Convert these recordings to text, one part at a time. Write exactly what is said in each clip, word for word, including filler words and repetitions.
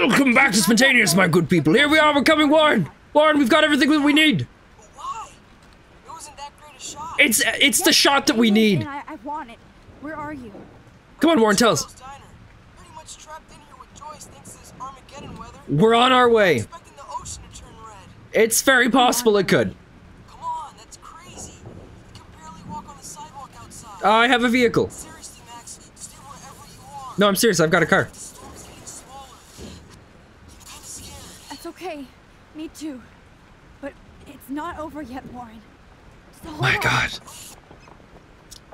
Welcome back to Spontaneous, my good people. Here we are, we're coming, Warren. Warren, we've got everything that we need. But why? It wasn't that great a shot. It's it's yes, the shot that we need. I, I want it. Where are you? Come on, Warren, tell us. Pretty much trapped in here with Joyce, thinks this Armageddon weather. We're on our way. Expecting the ocean to turn red. It's very possible it could. Come on, that's crazy. You can barely walk on the sidewalk outside. Uh, I have a vehicle. Seriously, Max, stay wherever you are. No, I'm serious. I've got a car. Okay, me too. But it's not over yet, Warren. So my on. God.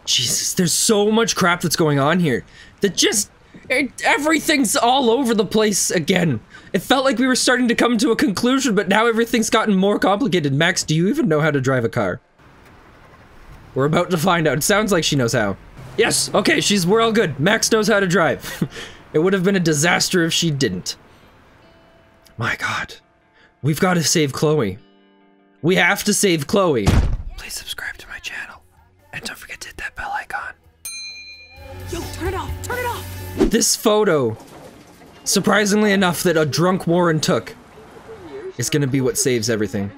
Jesus, there's so much crap that's going on here. That just... It, everything's all over the place again. It felt like we were starting to come to a conclusion, but now everything's gotten more complicated. Max, do you even know how to drive a car? We're about to find out. It sounds like she knows how. Yes, okay, she's we're all good. Max knows how to drive. It would have been a disaster if she didn't. My God, we've got to save Chloe. We have to save Chloe. Please subscribe to my channel and don't forget to hit that bell icon. Yo, turn it off, turn it off. This photo, surprisingly enough, that a drunk Warren took is going to be what saves everything.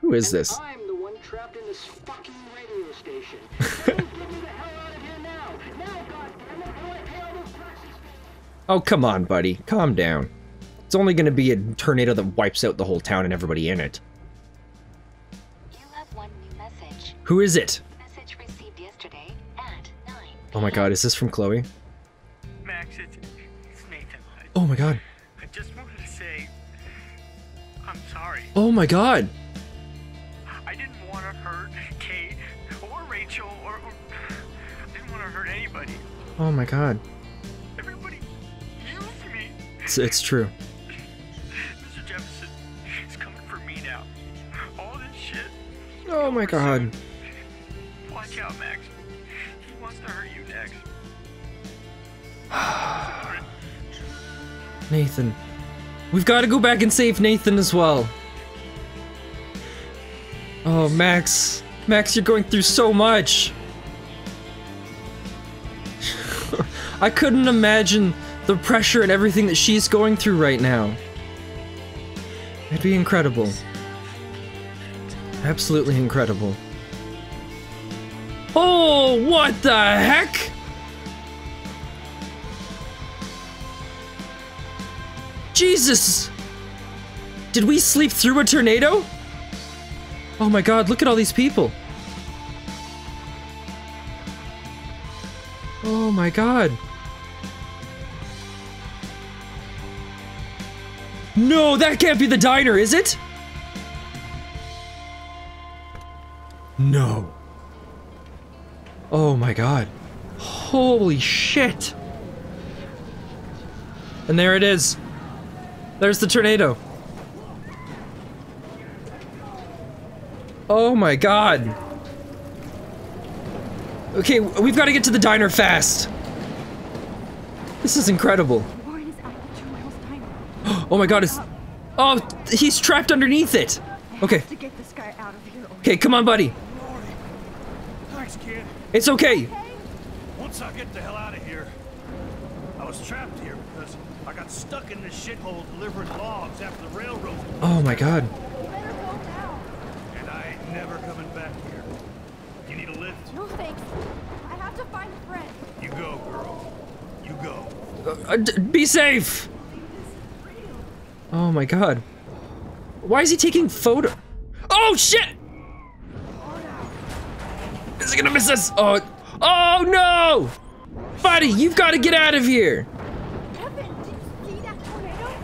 Who is this? I'm the one trapped in this fucking radio station. Oh, come on, buddy. Calm down. It's only gonna be a tornado that wipes out the whole town and everybody in it. You have one new message. Who is it? Message received yesterday at nine. Oh my God, is this from Chloe? Max, it's, it's Nathan. I, oh my God. I just wanted to say I'm sorry. Oh my God. I didn't want to hurt Kate or Rachel or, or I didn't want to hurt anybody. Oh my God. It's, it's true. Mister Jefferson is coming for me now. All this shit. Oh my God. Watch out, Max. He wants to hurt you next. Nathan. We've got to go back and save Nathan as well. Oh, Max. Max, you're going through so much. I couldn't imagine the pressure and everything that she's going through right now. It'd be incredible. Absolutely incredible. Oh, what the heck? Jesus! Did we sleep through a tornado? Oh my God, look at all these people. Oh my God. No, that can't be the diner, is it? No. Oh my God. Holy shit. And there it is. There's the tornado. Oh my God. Okay, we've got to get to the diner fast. This is incredible. Oh my God, it's... Oh, he's trapped underneath it! Okay. Okay, come on, buddy. Thanks, kid. It's okay. Once I get the hell out of here, I was trapped here because I got stuck in this shithole delivering logs after the railroad. Oh my God. And I ain't never coming back here. You need a lift? No, thanks. I have to find a friend. You go, girl. You go. Uh, uh, d- be safe! Oh my God. Why is he taking photo? Oh shit! Is he gonna miss us? Oh, oh no! Buddy, you've got to get out of here! Kevin, did you see that tornado?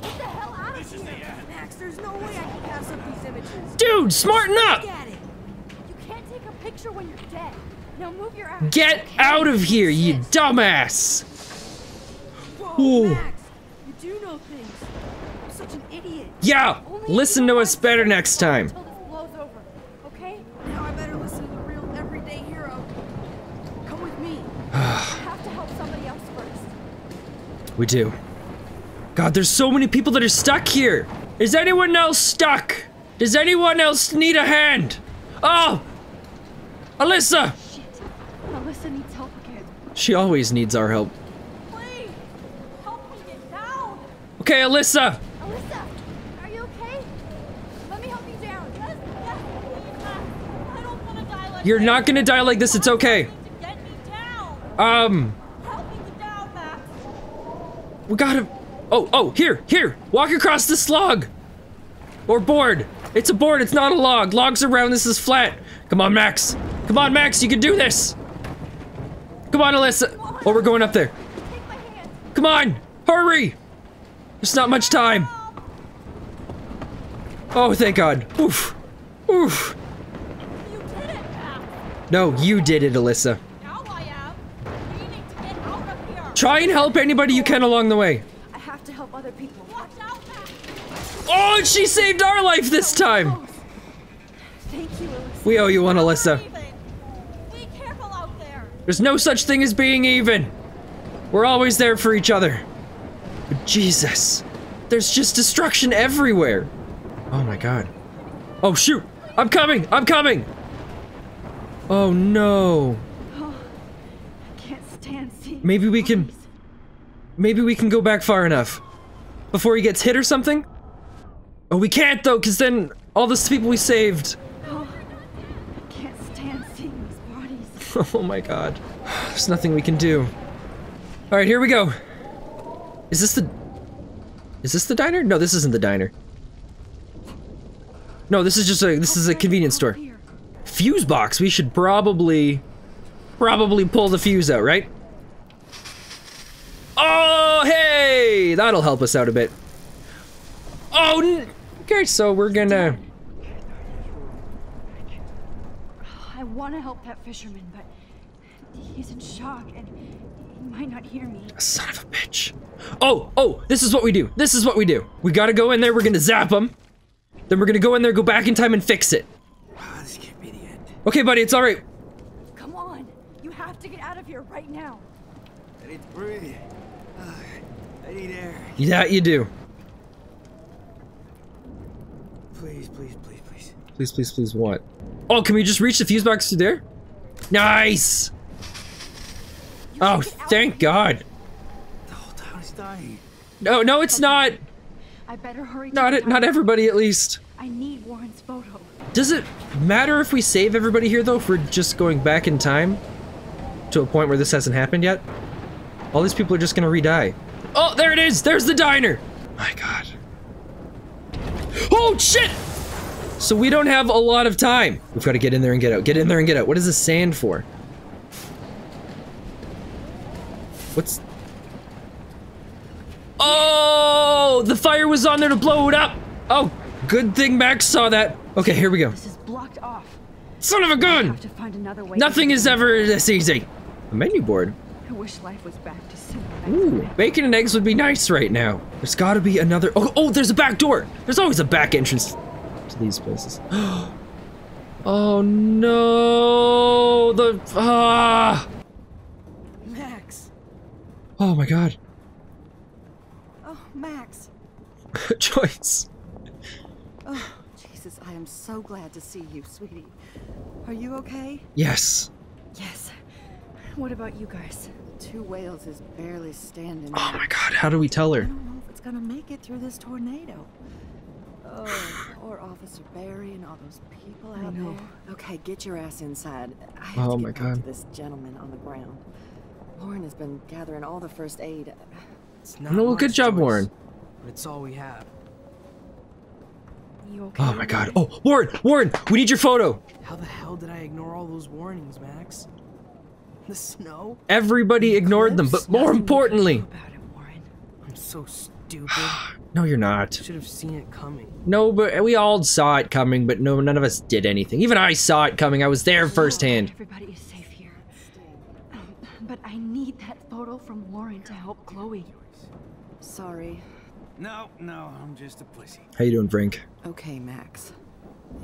Get the hell out of here! Max, there's no way I can pass up these images. Dude, smarten up! You can't take a picture when you're dead. Now move your ass. Get out of here, you dumbass! Whoa, Max, you do know things. Such an idiot. Yeah, listen to us better next time. Okay? Now I better listen to the real everyday hero. Come with me. We have to help somebody else first. We do. God, there's so many people that are stuck here. Is anyone else stuck? Does anyone else need a hand? Oh, Alyssa. Shit. Alyssa needs help again. She always needs our help. What? Okay, Alyssa. Alyssa, are you okay? Let me help you down. Yes, yes, please. I don't want to die like this. You're not gonna die like this. It's okay. Get me down. Um. Help me down, Max. We gotta. Oh, oh, here, here. Walk across this log. Or board. It's a board. It's not a log. Logs are round. This is flat. Come on, Max. Come on, Max. You can do this. Come on, Alyssa. Come on. Oh, we're going up there. Take my hand. Come on. Hurry. There's not much time. Oh, thank God. Oof. Oof. You did it, Max. No, you did it, Alyssa. Now I am. We need to get out of here. Try and help anybody you can along the way. I have to help other people. Watch out, Max. Oh, and she saved our life this time. Thank you, Alyssa. We owe you one, Alyssa. Be careful out there. There's no such thing as being even. We're always there for each other. Jesus, there's just destruction everywhere. Oh my God. Oh shoot, I'm coming, I'm coming. Oh no. Oh, I can't stand seeing. Maybe we can, maybe we can go back far enough before he gets hit or something. Oh, we can't though, because then all the people we saved. Oh, I can't stand seeing these bodies. Oh my God, there's nothing we can do. All right, here we go. Is this the... Is this the diner? No, this isn't the diner. No, this is just a... This is a convenience store. Fuse box. We should probably... Probably pull the fuse out, right? Oh, hey! That'll help us out a bit. Oh, n okay, so we're gonna... I want to help that fisherman, but... He's in shock and... Might not hear me. Son of a bitch. Oh, oh, this is what we do. This is what we do. We gotta go in there. We're gonna zap him. Then we're gonna go in there, go back in time and fix it. Oh, this can't be the end. Okay, buddy, it's all right. Come on. You have to get out of here right now. I need to breathe. Uh, I need air. Yeah, you do. Please, please, please, please. Please, please, please, what? Oh, can we just reach the fuse box through there? Nice. Oh, thank God. The whole town is dying. No, no, it's not. I better hurry. Not it, not everybody at least. I need Warren's photo. Does it matter if we save everybody here though, if we're just going back in time to a point where this hasn't happened yet? All these people are just gonna re-die. Oh, there it is! There's the diner! My God. Oh shit! So we don't have a lot of time. We've got to get in there and get out. Get in there and get out. What is this sand for? What's... Oh, the fire was on there to blow it up. Oh, good thing Max saw that. Okay, here we go. This is blocked off. Son of a gun! I have to find another way. Nothing is ever this easy. A menu board. I wish life was back to simple. Ooh, bacon and eggs would be nice right now. There's got to be another. Oh, oh, there's a back door. There's always a back entrance to these places. Oh no! The ah. Oh my God. Oh, Max. Joyce. Oh, Jesus, I am so glad to see you, sweetie. Are you okay? Yes. Yes. What about you guys? Two Whales is barely standing. Oh my God, how do we tell her? I don't know if it's gonna make it through this tornado. Oh, or Officer Barry and all those people out I know. There. Okay, get your ass inside. I have oh to my get God. To this gentleman on the ground. Warren has been gathering all the first aid. It's not no, good job, choice, Warren. But it's all we have. You okay? Oh my God. Oh, Warren, Warren, we need your photo. How the hell did I ignore all those warnings, Max? The snow? Everybody the ignored cliffs? Them, but more Nothing importantly. About it, Warren. I'm so stupid. No, you're not. Should have seen it coming. No, but we all saw it coming, but no, none of us did anything. Even I saw it coming. I was there firsthand. Everybody is safe. But I need that photo from Warren to help Chloe. Sorry. No, no, I'm just a pussy. How you doing, Frank? Okay, Max.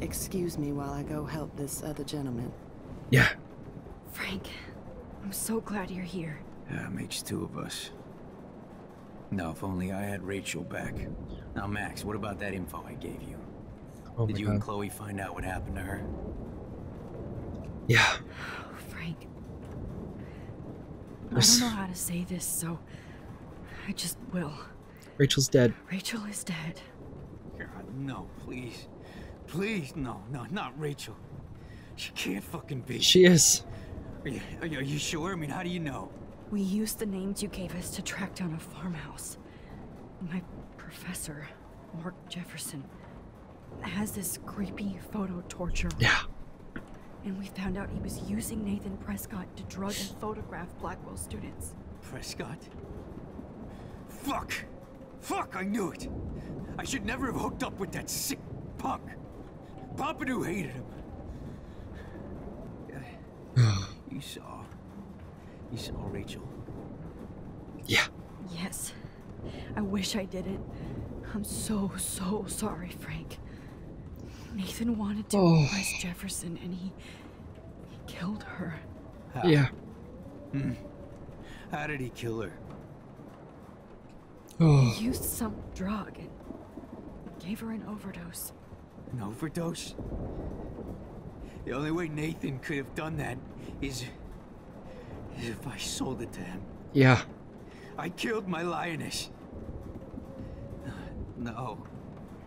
Excuse me while I go help this other gentleman. Yeah. Frank, I'm so glad you're here. Yeah, it makes two of us. Now, if only I had Rachel back. Now, Max, what about that info I gave you? Oh Did you God. and Chloe find out what happened to her? Yeah. I don't know how to say this, so I just will. Rachel's dead. Rachel is dead. God, no, please. Please, no, no, not Rachel. She can't fucking be. She is. Are you, are you, are you sure? I mean, how do you know? We used the names you gave us to track down a farmhouse. My professor, Mark Jefferson, has this creepy photo torture. Yeah. And we found out he was using Nathan Prescott to drug and photograph Blackwell students. Prescott? Fuck! Fuck, I knew it! I should never have hooked up with that sick punk. Pompidou hated him. You saw... You saw Rachel. Yeah. Yes. I wish I didn't. I'm so, so sorry, Frank. Nathan wanted to replace oh. Jefferson, and he, he killed her. How? Yeah. Hmm. How did he kill her? Oh. He used some drug and gave her an overdose. An overdose? The only way Nathan could have done that is, is if I sold it to him. Yeah. I killed my lioness. No.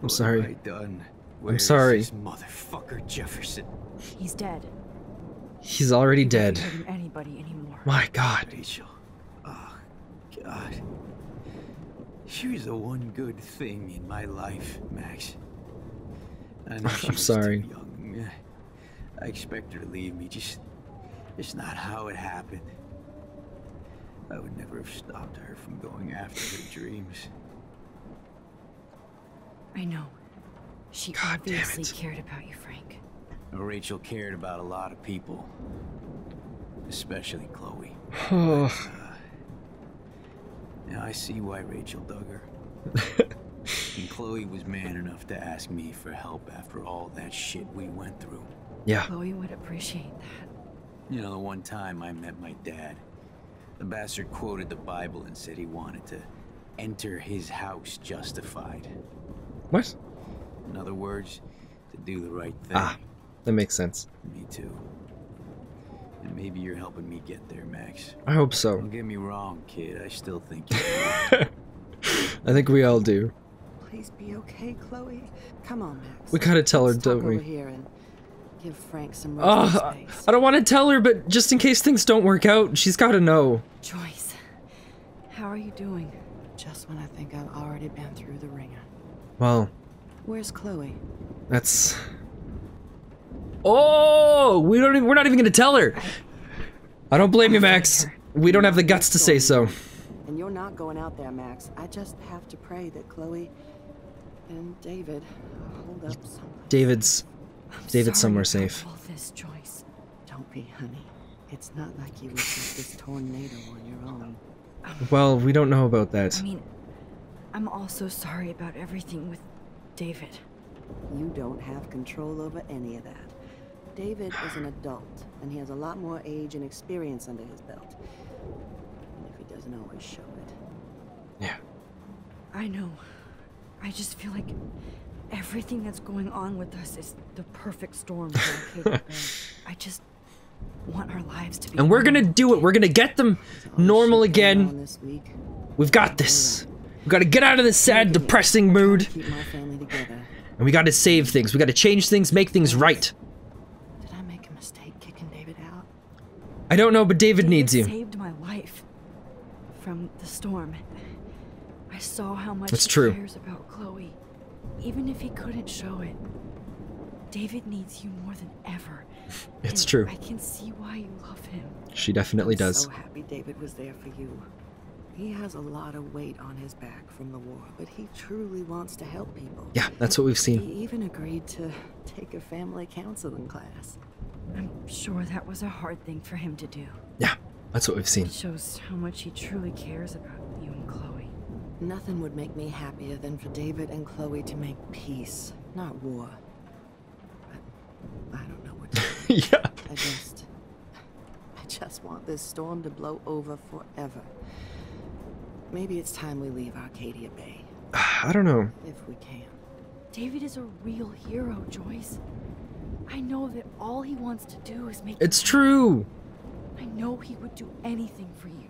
I'm sorry. What have I done? Where I'm sorry. Is this motherfucker Jefferson? He's dead. He's already he dead. Can't hurt anybody anymore. My God. Rachel. Oh, God. She was the one good thing in my life, Max. I know she I'm was sorry. Too young. I expect her to leave me. Just, it's not how it happened. I would never have stopped her from going after her dreams. I know. She God obviously cared about you, Frank. Rachel cared about a lot of people, especially Chloe. Oh. But, uh, now I see why Rachel dug her. And Chloe was man enough to ask me for help after all that shit we went through. Yeah. Chloe would appreciate that. You know, the one time I met my dad, the bastard quoted the Bible and said he wanted to enter his house justified. What? In other words, to do the right thing. Ah, that makes sense. Me too. And maybe you're helping me get there, Max. I hope so. Don't get me wrong, kid. I still think you do. I think we all do. Please be okay, Chloe. Come on, Max. We gotta tell her, don't we? Here and give Frank some rest oh, space. I don't want to tell her, but just in case things don't work out, she's gotta know. Joyce, how are you doing? Just when I think I've already been through the ringer. Well. Where's Chloe? That's. Oh, we don't. Even, we're not even gonna tell her. I don't blame you, Max. We don't have the guts to say so. And you're not going out there, Max. I just have to pray that Chloe and David hold up. Somewhere. David's. I'm David's somewhere safe. All this, Joyce. Don't be, honey. It's not like you would take this tornado on your own. Well, we don't know about that. I mean, I'm also sorry about everything with. David. You don't have control over any of that. David is an adult, and he has a lot more age and experience under his belt. And if he doesn't always show it. Yeah. I know. I just feel like everything that's going on with us is the perfect storm for Arcadia Bay. I just want our lives to be. And we're gonna do it. We're gonna get them normal again. We've got this. We gotta get out of this sad, depressing mood. Keep my family together. And we gotta save things. We gotta change things, make things right. Did I make a mistake kicking David out? I don't know, but David, David needs you. Saved my life from the storm. I saw how much That's he true. cares about Chloe, even if he couldn't show it. David needs you more than ever. It's and true. I can see why you love him. She definitely I'm does. So happy David was there for you. He has a lot of weight on his back from the war, but he truly wants to help people. Yeah, that's what we've seen. He even agreed to take a family counseling class. I'm sure that was a hard thing for him to do. Yeah, that's what we've seen. It shows how much he truly cares about you and Chloe. Nothing would make me happier than for David and Chloe to make peace, not war. I, I don't know what to do. Yeah. I just, I just want this storm to blow over forever. Maybe it's time we leave Arcadia Bay. I don't know. If we can. David is a real hero, Joyce. I know that all he wants to do is make. It's true. I know he would do anything for you.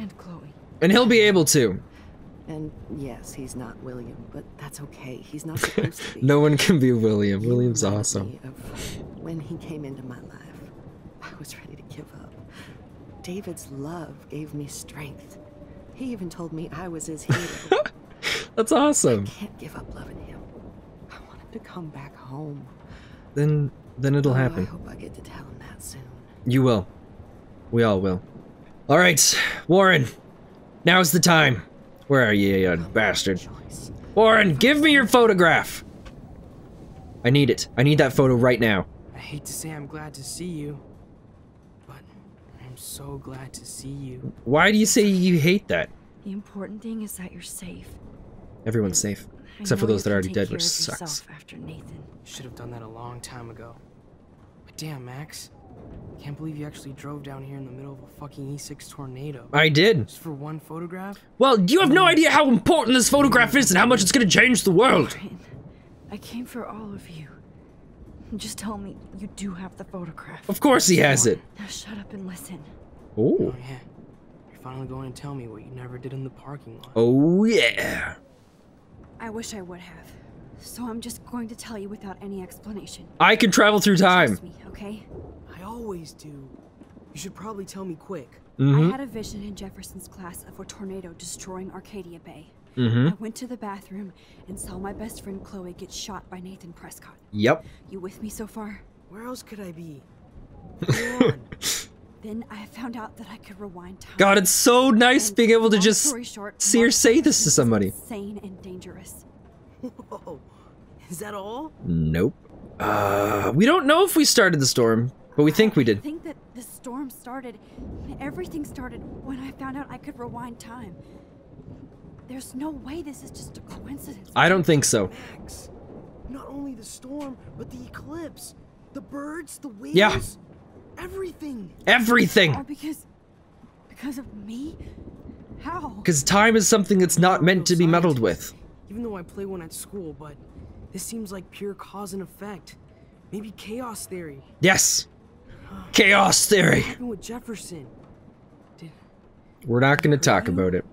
And Chloe. And he'll be able to. And yes, he's not William, but that's okay. He's not supposed to be. No one can be William. William's awesome. When he came into my life, I was ready to give up. David's love gave me strength. He even told me I was his hero. That's awesome. I can't give up loving him. I want him to come back home. Then, then it'll oh, happen. I hope I get to tell him that soon. You will. We all will. All right, Warren. Now's the time. Where are you, you bastard? Warren, give me your photograph. I need it. I need that photo right now. I hate to say I'm glad to see you, but I'm so glad to see you. Why do you say you hate that? The important thing is that you're safe. Everyone's safe, except for those that are already dead, which sucks. After Nathan. Should have done that a long time ago. But damn, Max. Can't believe you actually drove down here in the middle of a fucking E six tornado. I did. Just for one photograph? Well, you have no idea how important this photograph is and how much it's gonna change the world. I came for all of you. Just tell me you do have the photograph. Of course he has it. Now shut up and listen. Oh. Oh yeah. You're finally going to tell me what you never did in the parking lot. Oh yeah. I wish I would have. So I'm just going to tell you without any explanation. I can travel through time. Trust me, okay? I always do. You should probably tell me quick. Mm-hmm. I had a vision in Jefferson's class of a tornado destroying Arcadia Bay. Mm-hmm. I went to the bathroom and saw my best friend Chloe get shot by Nathan Prescott. Yep. You with me so far? Where else could I be? Then I found out that I could rewind time. God, it's so nice and being able to just short, see Mark or say this to somebody. Insane and dangerous. Whoa. Is that all? Nope. Uh, we don't know if we started the storm. But we think we did. I think that the storm started, everything started when I found out I could rewind time. There's no way this is just a coincidence. I don't think so. Max, not only the storm, but the eclipse, the birds, the waves, yeah. everything. Everything. All because, because of me? How? Because time is something that's not meant to be meddled with. Even though I play one at school, but this seems like pure cause and effect. Maybe chaos theory. Yes. Chaos theory. With Jefferson. Did... We're not going to talk about it.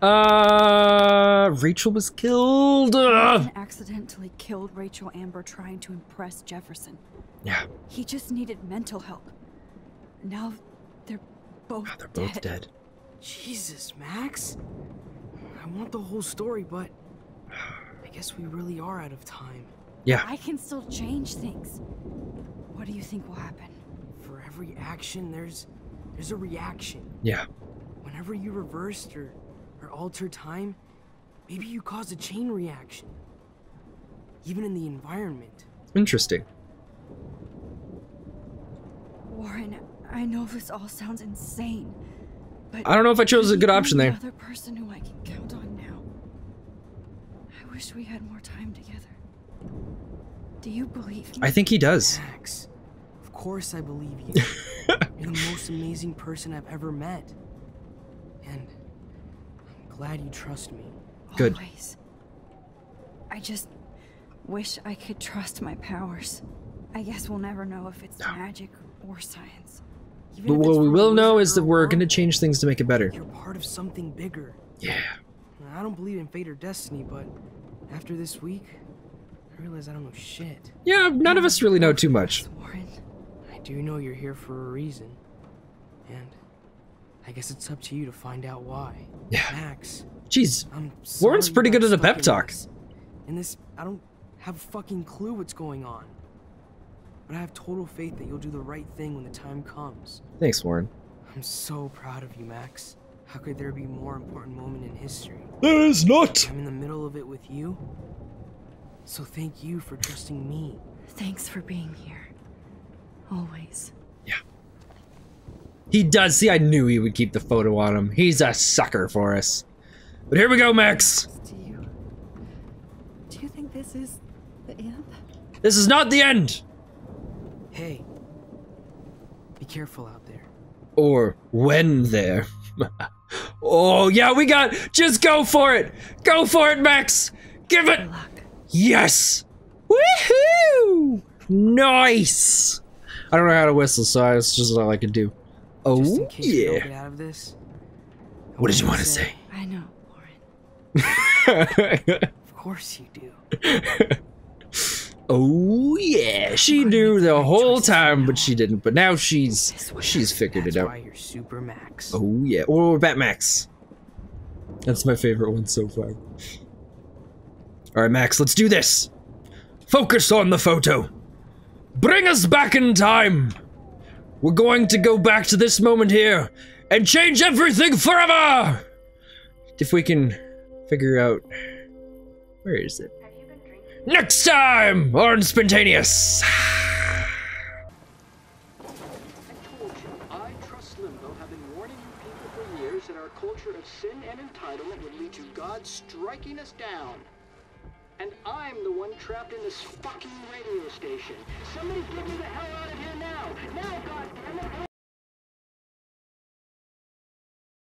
Uh, Rachel was killed. Ugh. Accidentally killed Rachel Amber trying to impress Jefferson. Yeah. He just needed mental help. Now they're both oh, they're both dead. dead. Jesus, Max. I want the whole story, but I guess we really are out of time. Yeah. I can still change things. What do you think will happen? For every action, there's there's a reaction. Yeah. Whenever you reversed or, or alter time, maybe you cause a chain reaction. Even in the environment. Interesting. Warren, I know this all sounds insane, but I don't know if I chose a good option there. Another person who I can count on now. I wish we had more time together. Do you believe me? I think he does. Max, of course I believe you. You're the most amazing person I've ever met. And I'm glad you trust me. Good. Always. I just wish I could trust my powers. I guess we'll never know if it's no. magic or science. Even but what we will know is that we're going to change things to make it better. You're part of something bigger. Yeah. I don't believe in fate or destiny, but after this week... I realize I don't know shit. Yeah, none of us really know too much. Warren, I do know you're here for a reason. And I guess it's up to you to find out why. Yeah. Max. Jeez. Warren's pretty good at a pep talk. And this, I don't have a fucking clue what's going on. But I have total faith that you'll do the right thing when the time comes. Thanks, Warren. I'm so proud of you, Max. How could there be a more important moment in history? There is not! I'm in the middle of it with you. So thank you for trusting me. Thanks for being here. Always. Yeah. He does. See, I knew he would keep the photo on him. He's a sucker for us. But here we go, Max. Do you, do you think this is the end? This is not the end. Hey, be careful out there. Or when there. Oh, yeah, we got just go for it. Go for it, Max. Give it. Yes! Woohoo! Nice! I don't know how to whistle, so that's just all I can do. Oh, yeah. What did you want to say? I know, Warren. Of course you do. Oh yeah, she knew the whole time, but she didn't. But now she's she's figured it out. That's why you're Super Max. Oh yeah, or Bat Max. That's my favorite one so far. All right, Max, let's do this. Focus on the photo. Bring us back in time. We're going to go back to this moment here and change everything forever. If we can figure out, where is it? Next time on Spontaneous! I told you, I trust Limbo, have been warning you people for years that our culture of sin and entitlement would lead to God striking us down. And I'm the one trapped in this fucking radio station. Somebody get me the hell out of here now! Now, God damn it!